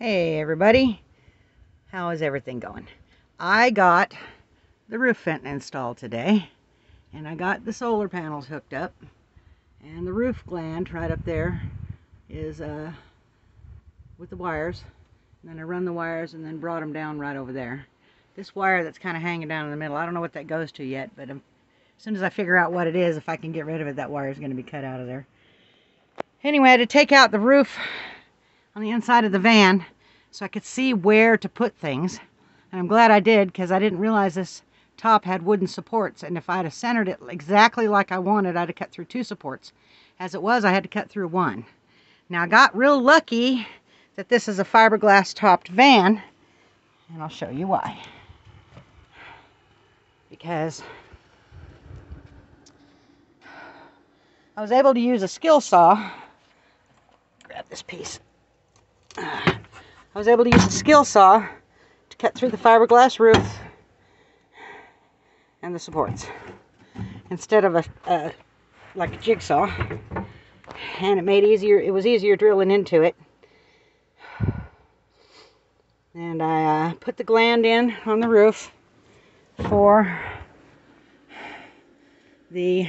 Hey everybody, how is everything going? I got the roof fence installed today, and I got the solar panels hooked up, and the roof gland right up there is with the wires, and then I run the wires and then brought them down right over there. This wire that's kind of hanging down in the middle, I don't know what that goes to yet, but as soon as I figure out what it is, if I can get rid of it, that wire is going to be cut out of there. Anyway, I had to take out the roof on the inside of the van so I could see where to put things, and I'm glad I did, because I didn't realize this top had wooden supports, and if I'd have centered it exactly like I wanted, I'd have cut through two supports. As it was, I had to cut through one. Now I got real lucky that this is a fiberglass topped van, and I'll show you why. Because I was able to use a skill saw. Grab this piece. I was able to use a skill saw to cut through the fiberglass roof and the supports instead of like a jigsaw, and it was easier drilling into it. And I put the gland in on the roof for the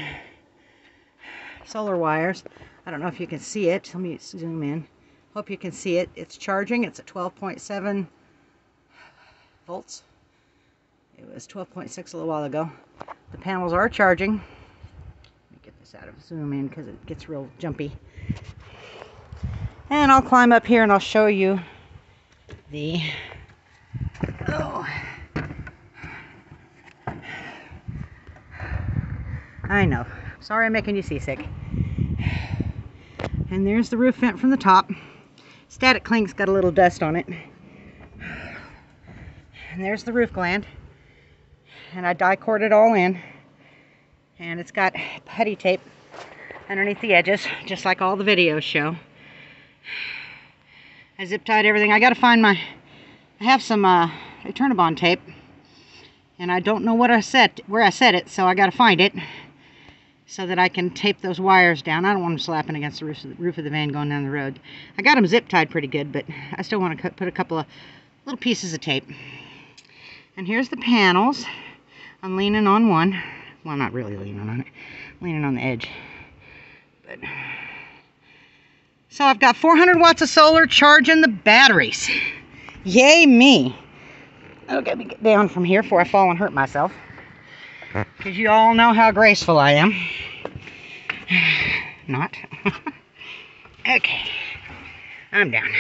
solar wires. I don't know if you can see it. Let me zoom in. Hope you can see it. It's charging. It's at 12.7 volts. It was 12.6 a little while ago. The panels are charging. Let me get this out of zoom in because it gets real jumpy. And I'll climb up here and I'll show you the I know. Sorry I'm making you seasick. And there's the roof vent from the top. Static clink's got a little dust on it. And there's the roof gland. And I die-cored it all in. And it's got putty tape underneath the edges, just like all the videos show. I zip-tied everything. I gotta find my... I have some Eternabond tape. And I don't know what I set, where I set it, so I gotta find it, so that I can tape those wires down. I don't want them slapping against the roof of the van going down the road. I got them zip-tied pretty good, but I still want to put a couple of little pieces of tape. And here's the panels. I'm leaning on one. Well, I'm not really leaning on it. I'm leaning on the edge. But so I've got 400 watts of solar charging the batteries. Yay me! Okay, let me get down from here before I fall and hurt myself, because you all know how graceful I am. Not. Okay. I'm down.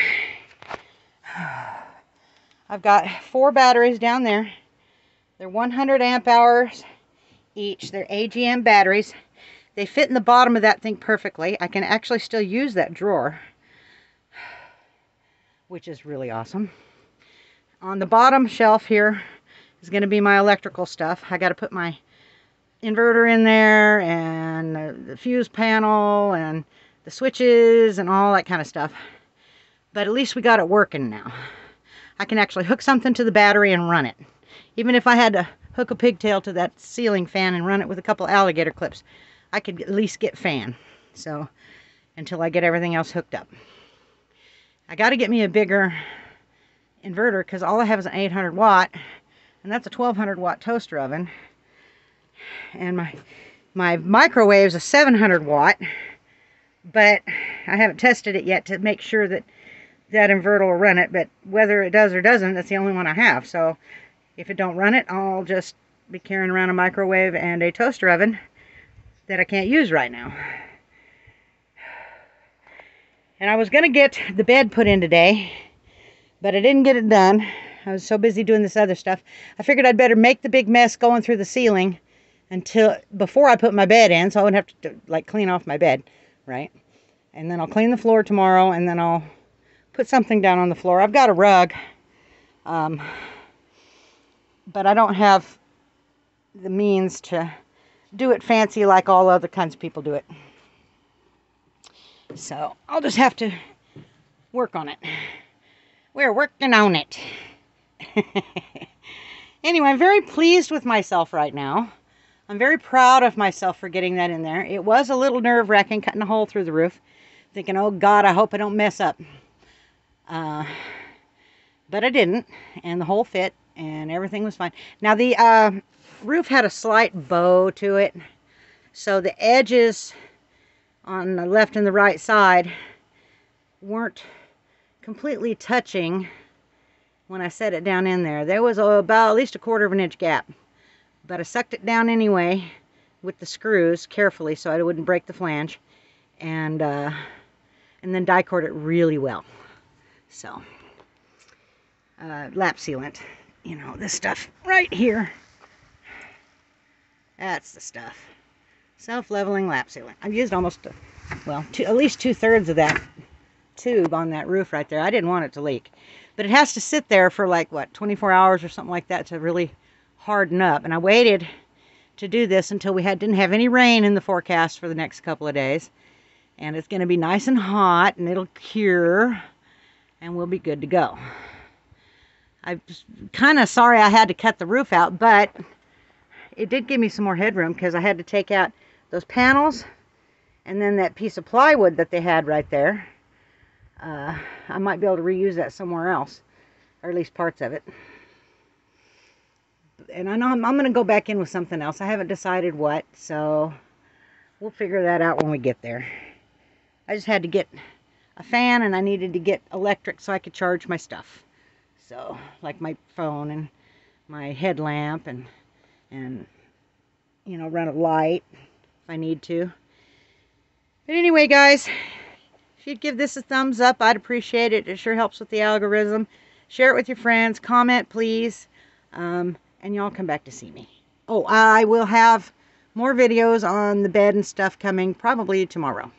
I've got four batteries down there. They're 100 amp hours each. They're AGM batteries. They fit in the bottom of that thing perfectly. I can actually still use that drawer, which is really awesome. On the bottom shelf here is going to be my electrical stuff. I got to put my inverter in there, and the fuse panel, and the switches, and all that kind of stuff. But at least we got it working now. I can actually hook something to the battery and run it. Even if I had to hook a pigtail to that ceiling fan and run it with a couple alligator clips, I could at least get fan. So, until I get everything else hooked up. I got to get me a bigger inverter, because all I have is an 800 watt. And that's a 1200 watt toaster oven, and my microwave's a 700 watt, but I haven't tested it yet to make sure that that inverter will run it. But whether it does or doesn't, that's the only one I have. So if it don't run it, I'll just be carrying around a microwave and a toaster oven that I can't use right now. And I was gonna get the bed put in today, but I didn't get it done. I was so busy doing this other stuff. I figured I'd better make the big mess going through the ceiling before I put my bed in, so I wouldn't have to like clean off my bed, right? And then I'll clean the floor tomorrow, and then I'll put something down on the floor. I've got a rug, but I don't have the means to do it fancy like all other kinds of people do it. So I'll just have to work on it. We're working on it. Anyway, I'm very pleased with myself right now. I'm very proud of myself for getting that in there. It was a little nerve-wracking cutting a hole through the roof, thinking, oh God, I hope I don't mess up. but I didn't, and the hole fit and everything was fine. Now the roof had a slight bow to it, so the edges on the left and the right side weren't completely touching when I set it down in there. There was about at least a quarter-of-an-inch gap, but I sucked it down anyway with the screws carefully so I wouldn't break the flange, and then die-cord it really well. So lap sealant, you know, this stuff right here, that's the stuff. Self-leveling lap sealant. I've used almost, at least 2/3 of that tube on that roof right there. I didn't want it to leak. But it has to sit there for like, what, 24 hours or something like that to really harden up. And I waited to do this until we didn't have any rain in the forecast for the next couple of days. And it's going to be nice and hot, and it'll cure, and we'll be good to go. I'm kind of sorry I had to cut the roof out, but it did give me some more headroom because I had to take out those panels and then that piece of plywood that they had right there. I might be able to reuse that somewhere else, or at least parts of it. And I know I'm going to go back in with something else. I haven't decided what, so we'll figure that out when we get there. I just had to get a fan, and I needed to get electric so I could charge my stuff. So, like my phone and my headlamp and you know, run a light if I need to. But anyway, guys, if you'd give this a thumbs up, I'd appreciate it. It sure helps with the algorithm. Share it with your friends. Comment, please. And y'all come back to see me. Oh, I will have more videos on the bed and stuff coming probably tomorrow.